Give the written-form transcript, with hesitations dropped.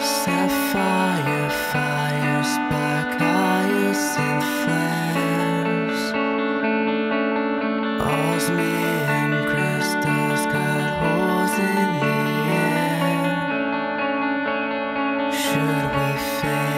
Sapphire fires, black eyes and flames, osmium crystals got holes in the air. Should we fail?